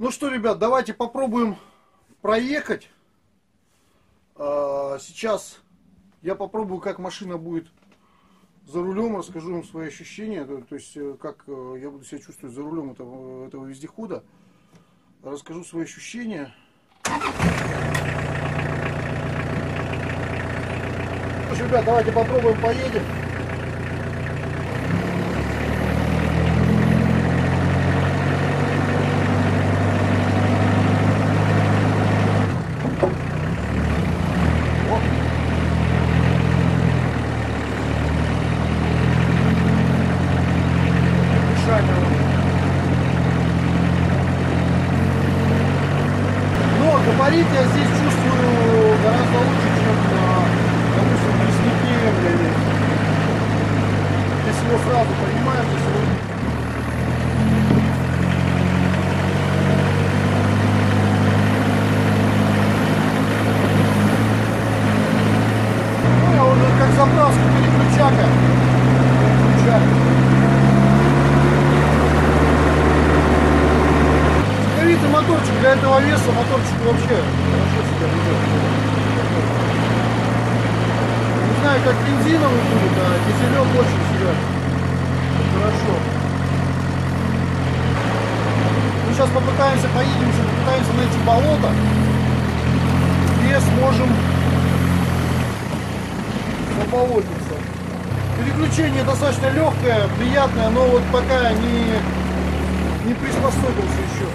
Ну что, ребят, давайте попробуем проехать. Сейчас я попробую, как машина будет за рулем, расскажу вам свои ощущения, то есть как я буду себя чувствовать за рулем этого вездехода. Расскажу свои ощущения. Ну что, ребят, давайте попробуем, поедем. Габарит я здесь чувствую гораздо лучше, чем на обычном леснике. Здесь его сразу понимаешь, здесь его... Ну, я уже как заправский переключака. Моторчик для этого веса, моторчик вообще хорошо себя ведет. Не знаю, как бензиновый будет, а дизелек очень себя хорошо. Мы сейчас попытаемся, поедем, попытаемся найти болото, где сможем поболотиться. Переключение достаточно легкое, приятное, но вот пока не приспособился еще.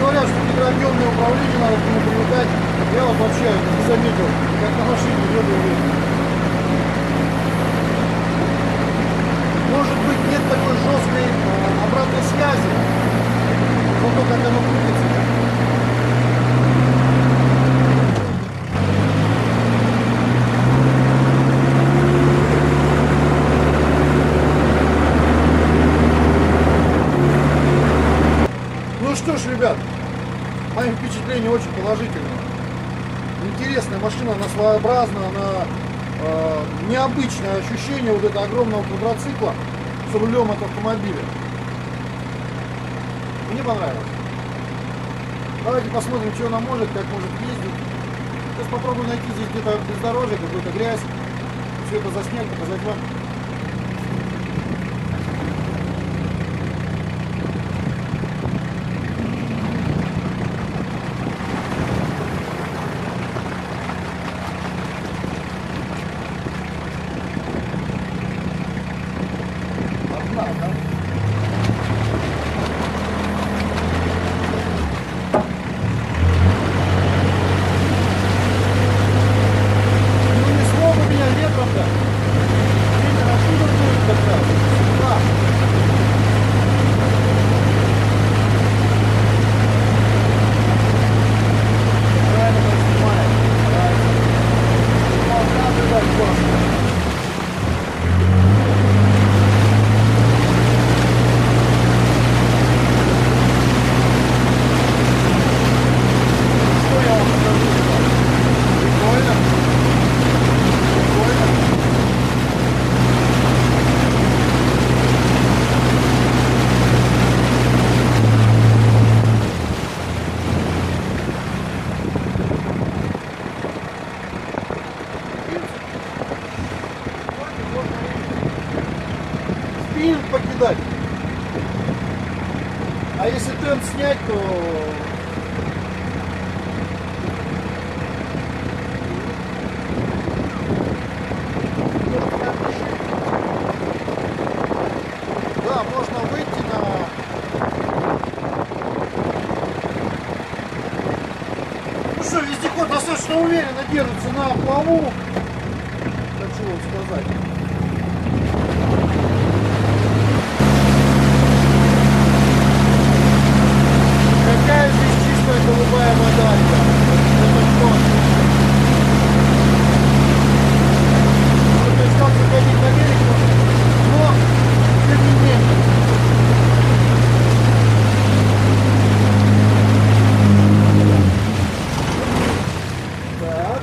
Говорят, что гидрообъемное управление надо к нему привыкать. Я вот вообще не заметил, как на машине идет управление. Может быть, нет такой жесткой обратной связи, но то, как оно крутится. Что ж, ребят, мои впечатления очень положительные. Интересная машина, она своеобразна, она необычное ощущение вот этого огромного квадроцикла с рулем от автомобиля. Мне понравилось. Давайте посмотрим, что она может, как может ездить. Сейчас попробую найти здесь где-то бездорожье, какую-то грязь. Все это заснять, показать вам. Покидать. А если темп снять, то да, можно выйти на... Ну что, вездеход достаточно уверенно держится на плаву, хочу вам сказать. Голубая вода, то есть как заходить в Америку, но тем не менее. Так,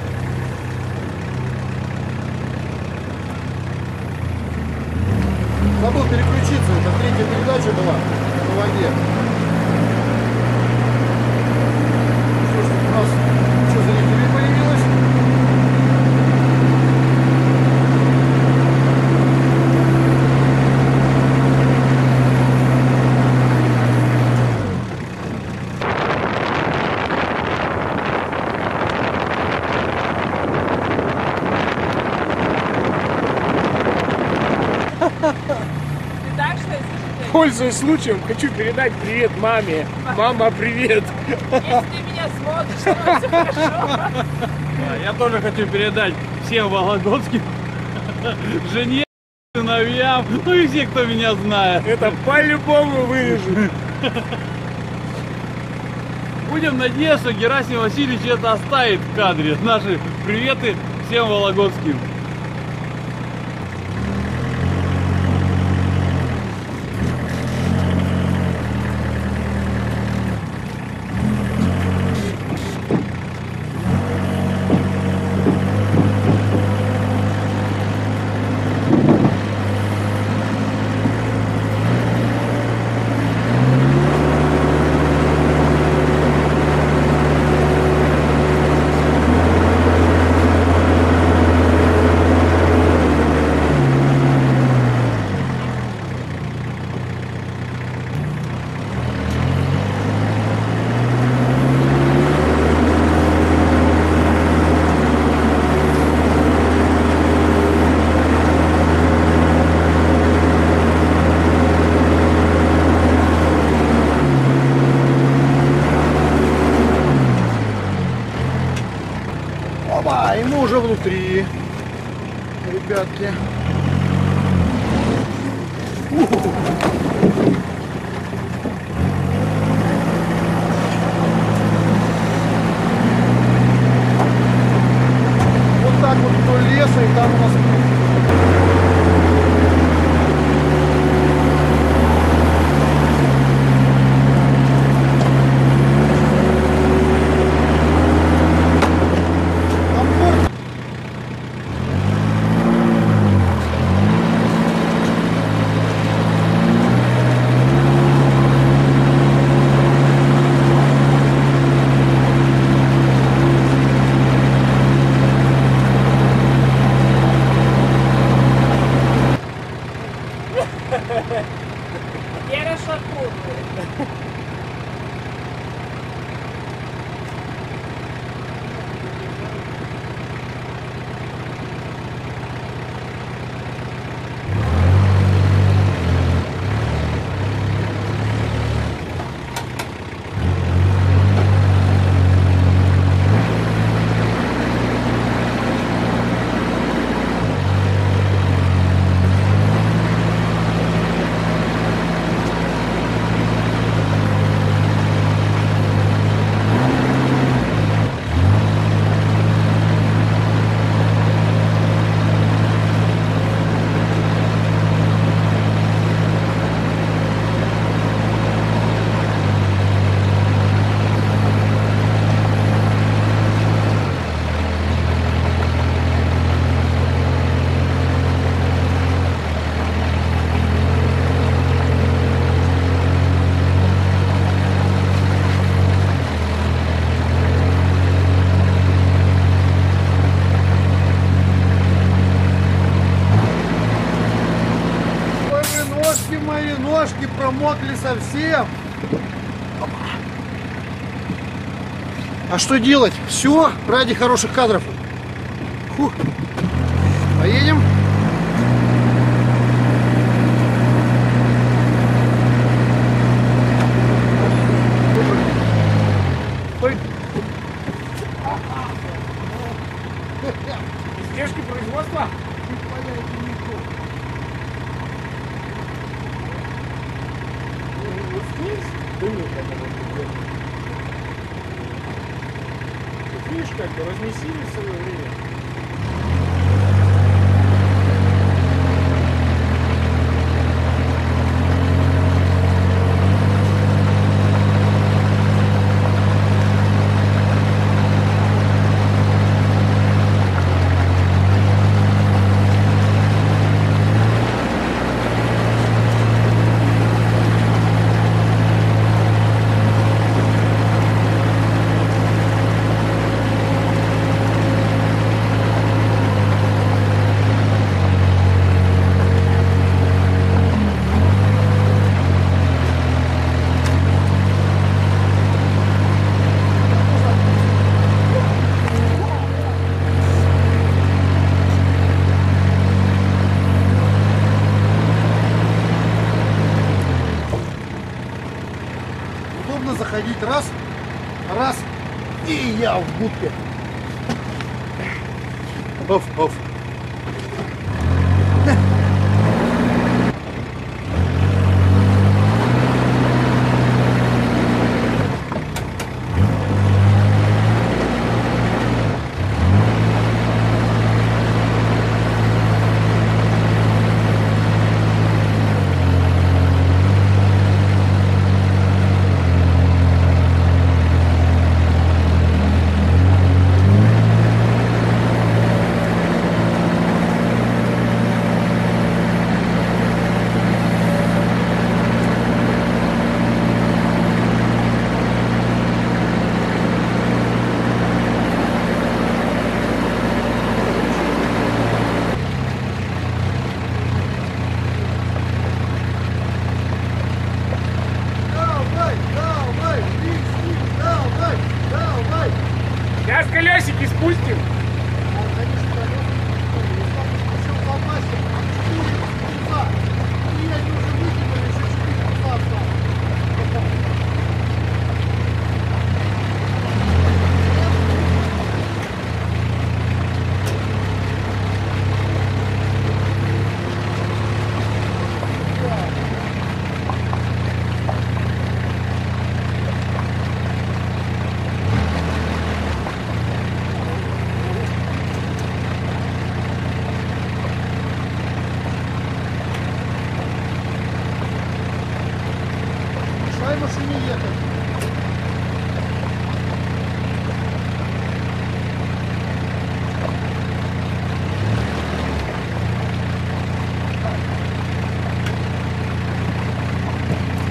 Итак, что если... Пользуясь случаем, хочу передать привет маме. Мама, привет. Если ты меня смотришь, то все хорошо. Я тоже хочу передать всем вологодским, жене, сыновьям, ну и все, кто меня знает. Это по-любому вырежут. Будем надеяться, что Герасим Васильевич это оставит в кадре. Наши приветы всем вологодским. И мы уже внутри, ребятки. Вот так вот вдоль леса, и там у нас... Ножки промокли совсем. А что делать? Все ради хороших кадров. Фух. Поедем. Издержки производства? Видишь, как бы разнесили в свое время. ходить раз, раз, и я в будке. Оф-оф.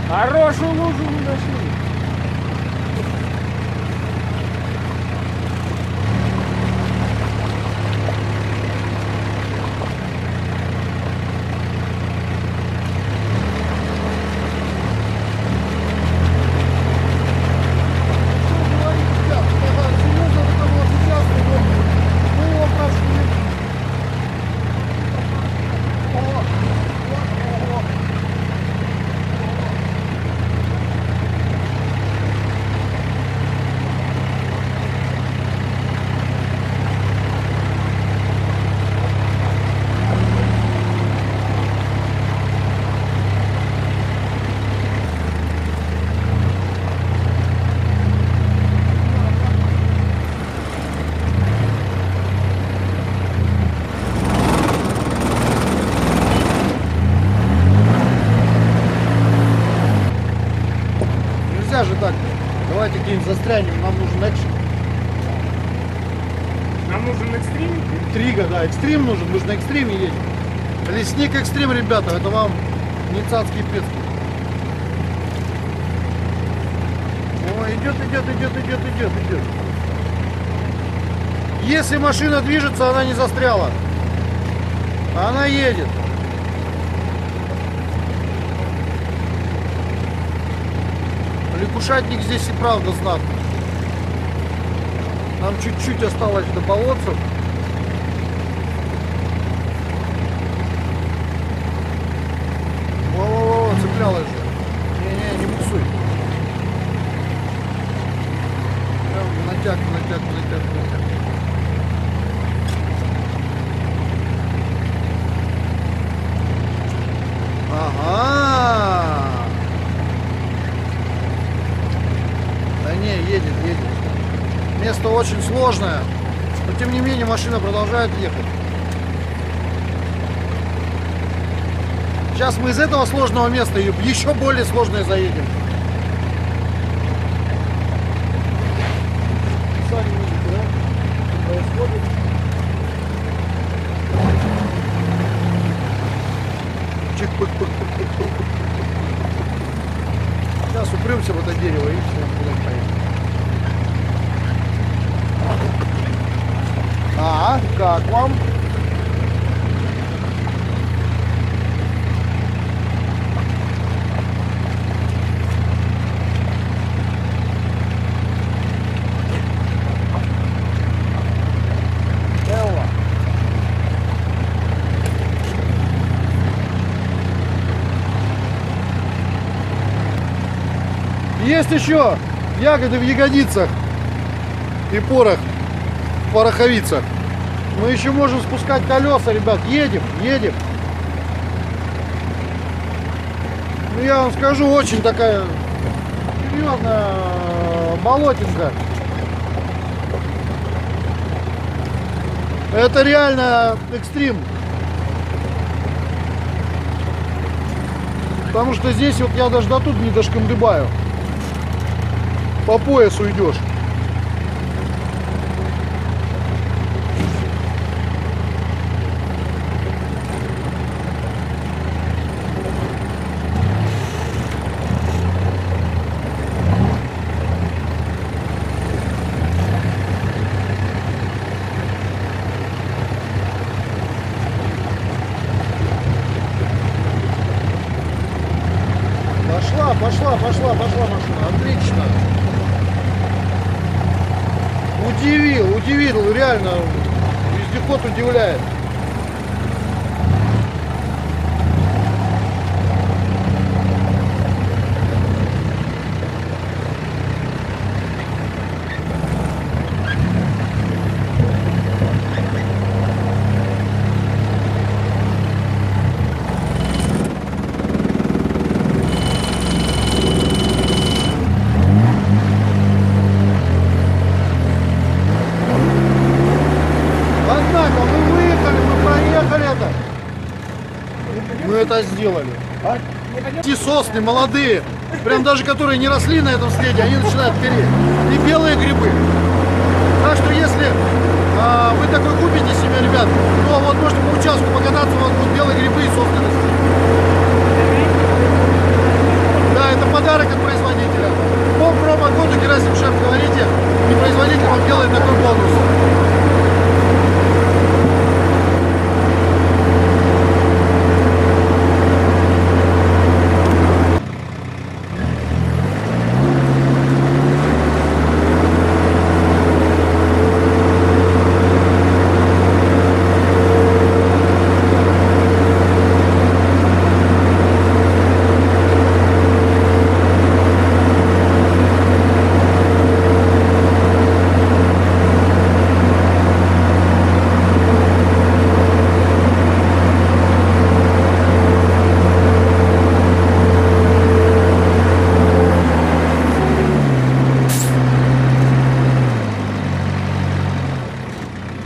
Хорошую лужу мы нашли. Давайте где-нибудь застрянем, нам нужен экшен. Нам нужен экстрим? Интрига, да, экстрим нужен, мы же на экстриме едем. Лесник Экстрим, ребята, это вам не цацкие пецки. О, идет. Если машина движется, она не застряла. Она едет. Лягушатник здесь и правда знатный. Нам чуть-чуть осталось до болотцев. Во-во-во, цеплялась же. Не-не, не буксуй. Прям натяг. Ага. Да не, едет. Место очень сложное, но тем не менее машина продолжает ехать. Сейчас мы из этого сложного места еще более сложное заедем. Сами видите, да? Происходит. Чик-пык-пык-пык-пык-пык. Сейчас упрёмся в это дерево и все, будем поехать. А как вам? Есть еще Ягоды в ягодицах и порох в пороховицах. Мы еще можем спускать колеса, ребят. Едем, едем. Ну, я вам скажу, очень такая серьезная болотинка. Это реально экстрим. Потому что здесь вот я даже до тут не дошкандыбаю. По поясу идешь. Пошла машина, отлично. Удивил, реально. Вездеход удивляет. Сделали. А? Те сосны молодые, прям даже которые не росли на этом следе, они начинают переть. И белые грибы. Так что если вы такой купите себе, ребят, то вот можете по участку покататься, вот будут белые грибы и сосны.